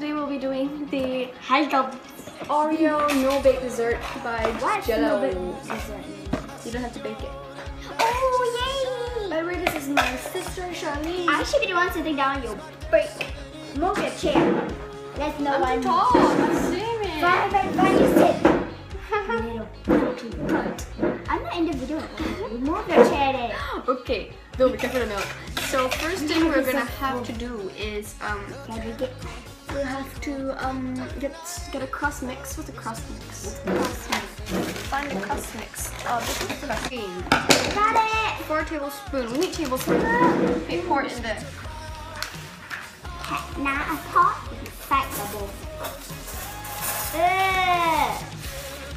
today we'll be doing the Oreo no bake dessert by Jello. You don't have to bake it. Oh yay! By the way, this is my sister Charlene. I should be the one sitting down. You break. Move your chair. That's no one. I'm tall. I'm swimming. Fine, you sit. I'm not in the video. Move your chair then. Okay. Don't be careful now. So first thing we're gonna have to do is we'll have to get a cross mix. What's a cross mix? Find the cross mix. This is for the cream. Got it. 4 tablespoons. We need tablespoons. We pour it in there. Now a pot inside the bowl.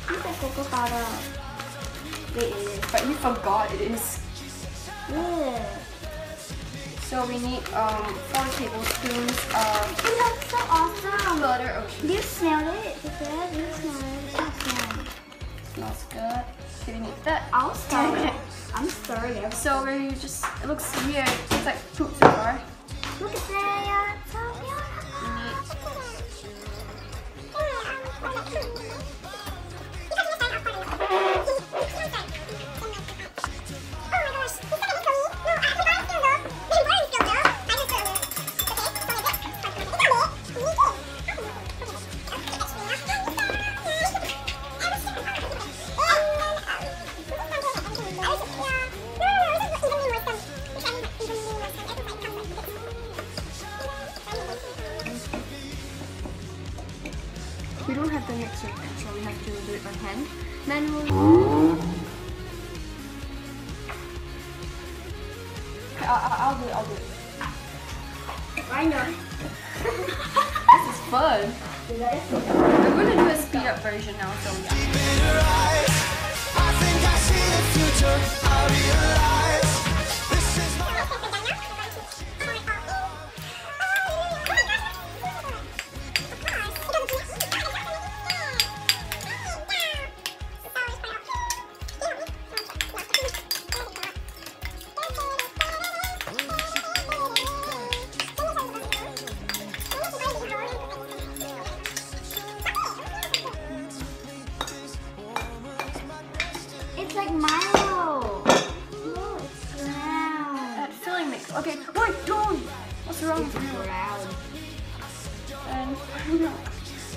Look at cocoa powder. Wait, it is. But you forgot it is. Yeah. So we need 4 tablespoons of. It looks so awesome. Butter. Okay. Do you smell it? Do you smell it? It smells good. Okay, we need that. I'll start it. I'm sorry. So we just. It looks weird. It's like poop so far. Look at that. It's so beautiful. We don't have the mixer, so we have to do it by hand. Manually. I'll do it, I'll do it. Why not? This is fun. We're going to do a speed up version now, so yeah. I think I see the future. It's like Milo. Oh, it's round. That filling mix. Okay, wait, don't. What's wrong with you? Round. And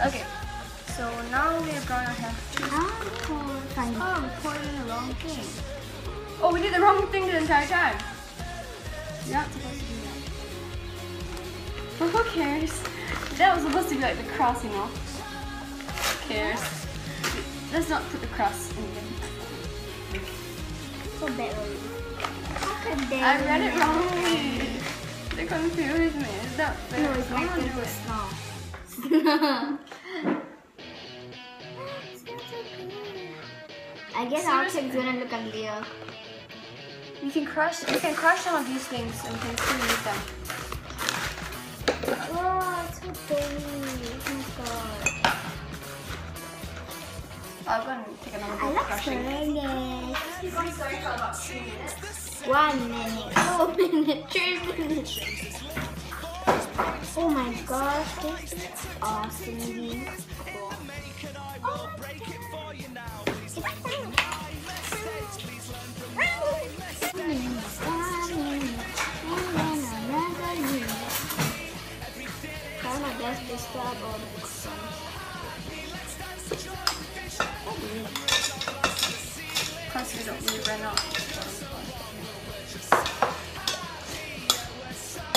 okay, so now we're gonna have to. Oh, we poured in the wrong thing. Oh, we did the wrong thing the entire time. You're not supposed to do that. But who cares? That was supposed to be like the crust, you know. Who cares? Let's not put the crust in there. I read it wrongly. They confused me. It's not fair. No, it's not fair. I guess our kids gonna look at Leo. You can crush some of these things and you can still use them. Oh, it's so tiny. Oh my god. I'm going to take another bit of crushing. This. 1 minute, 2 minutes, 3 minutes. Oh my gosh, this is awesome. Oh. It's fun. Try my best to stop all the songs. Plus we don't really run out.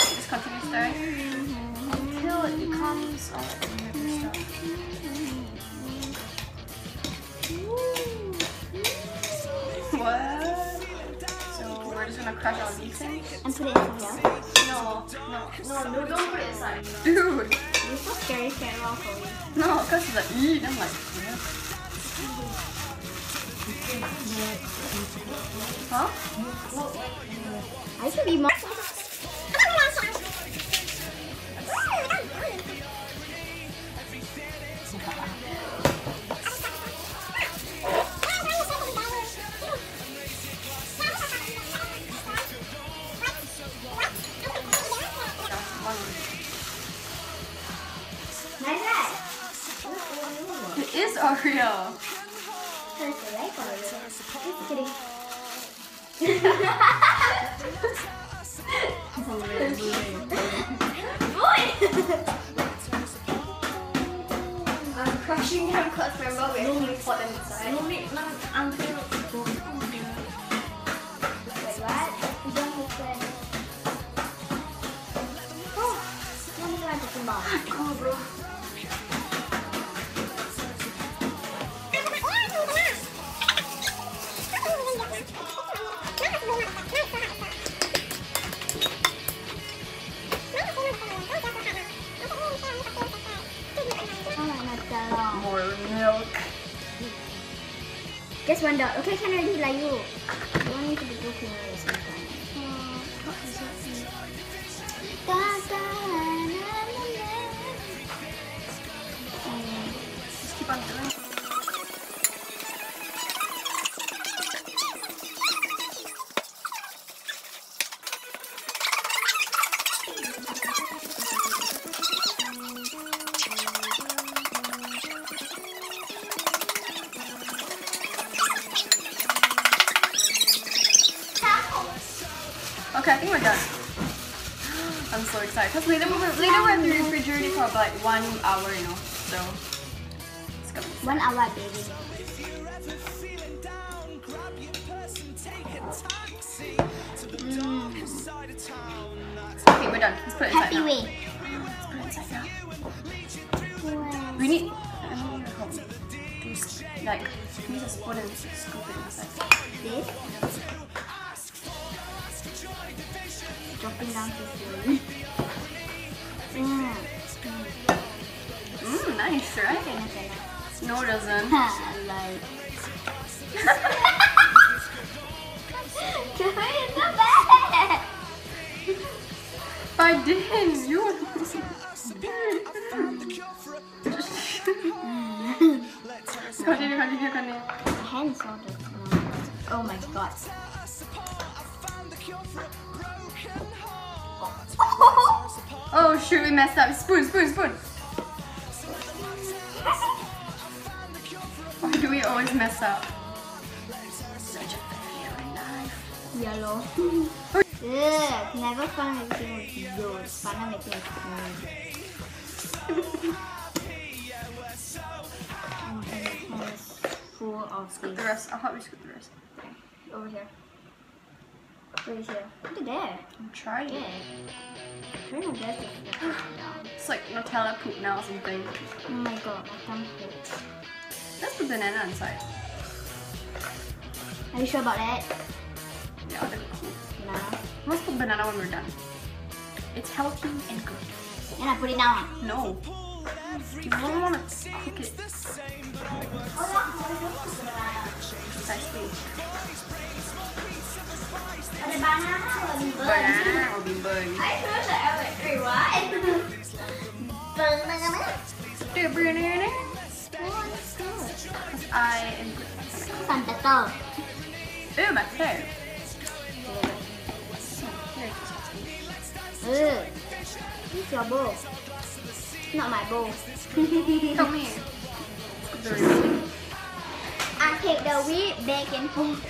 Just continue stirring until it becomes all the different stuff. What? So we're just gonna crush all these things and put it in here. No, don't put it inside. Dude, you're so scary, can't roll for me. No, because it's like eat. I'm like. Yeah. Huh? I should be more. Oreo. It's like Oreo. It's I'm crushing down because my mom is really hot inside. Wait, what? Cool, bro. More milk. Just one dot. Okay, can I be like you? You want me to be looking at this sometimes. Okay, I think we're done. I'm so excited because later we're at the refrigerator for about 1 hour, you know, so. 1 hour, baby. Okay, we're done. Let's put it inside. Happy way. Let's put it inside now. Wow. We need. I don't want to help. Like, we need a spoon and scoop it inside. This? Dropping down to the Mmm, nice, right? Okay. No, it doesn't. Like. It's not bad. I didn't. You were supposed to. Continue. My hands are dirty. Oh my god. Oh shoot, we messed up. Spoon. Why do we always mess up? Such a failure life. Yellow. Ugh, never fun making with you. It's fun making with me. And it's full of scoop the rest. I'll help you scoop the rest. Over here. Look at there. I'm trying. Yeah. I'm trying to get it down. It's like Nutella poop now or something. Oh my god, my thumb hurts. Let's put banana inside. Are you sure about that? Yeah, that'd be cool. Nah. Let's put banana when we're done. It's healthy and good. And I put it down. No. You don't want to cook it. Precisely. Banana will be burned. I thought that I was like, wait, what? Banana? I am good. Santa Ew, my hair. Ew. It's your bowl. Not my bowl. Come here. I take the wheat bacon home.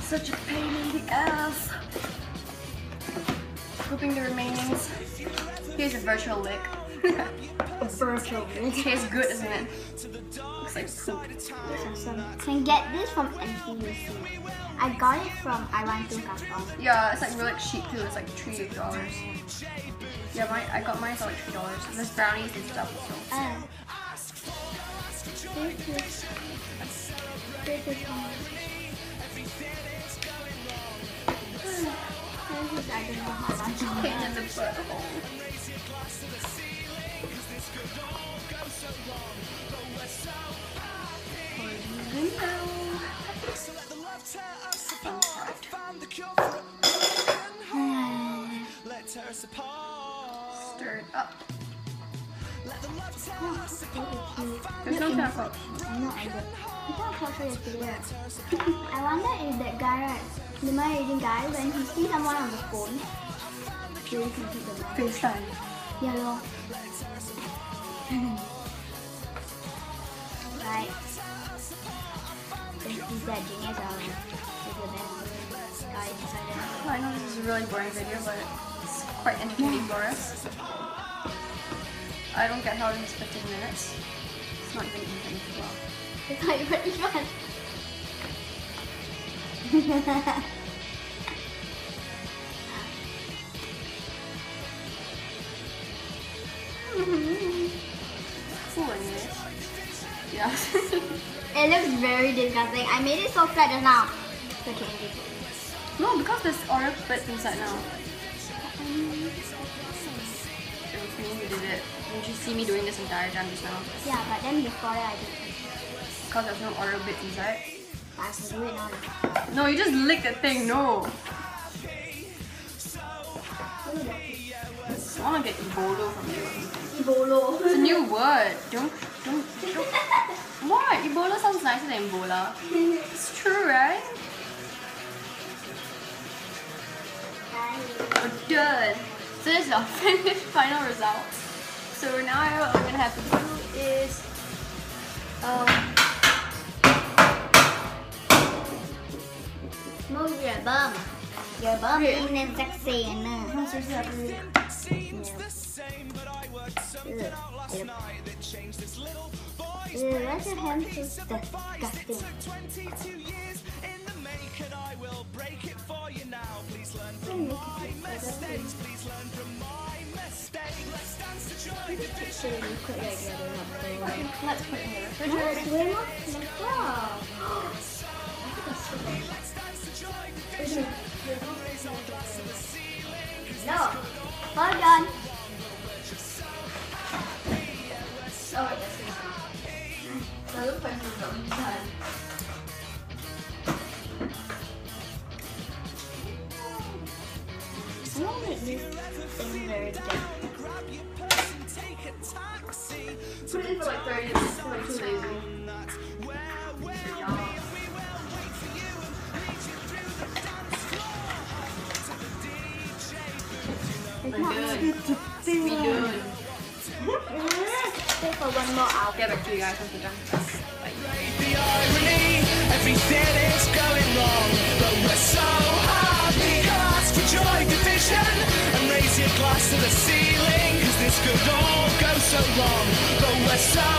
Such a pain in the ass. Scooping the remainings. Here's a virtual lick. It tastes good, isn't it? Looks like poop. Awesome. Can get this from NTUC. I got it from NTUC. Yeah, it's like really cheap too. It's like $3. Yeah, I got mine for like $3. There's brownies and stuff. So. Stir it up. There's no kind of culture. No idea. I wonder if that guy, right, the Malaysian guy, when he sees someone on the phone, he will complete the FaceTime. Yeah, no. Right. This is that genius hour. Well, I know this is a really boring video, but it's quite entertaining for us. I don't get how it is 15 minutes. It's not even anything too well. It's not even pretty fun. Cool anyway. Yeah. It looks very disgusting. I made it so flat just now. The candy. No, because there's Oreo bits inside now. You did it. Didn't you see me doing this entire time just now? Yeah, but then before that I did. Because there's no Oreo bits inside. I have to do it now. No, you just lick the thing. No. I wanna get Ebolo from you. Ebolo. It's a new word. Don't. What? Ebola sounds nicer than Ebola. It's true, right? We're done. So this is our finished final result. So now what we're gonna have to do is move your bum. Your bum isn't sexy enough. No, seriously, I believe it. Ew, that's your hand so disgusting. And I will break it for you now. Please learn from my mistakes. Please learn from my mistakes. Let's dance to joy. Let's put it in the refrigerator. Let's dance to joy. No. Hold on. Oh, yes. I look like we're going inside. Very thick. Put it in for like 30 minutes. I'm too lazy. We're good. Stay for one more hour. Get back to you guys once we're done. Everything is going wrong, but we're so happy. Cast for joy, division. Raise your glass to the ceiling, 'cause this could all go so wrong, but we're so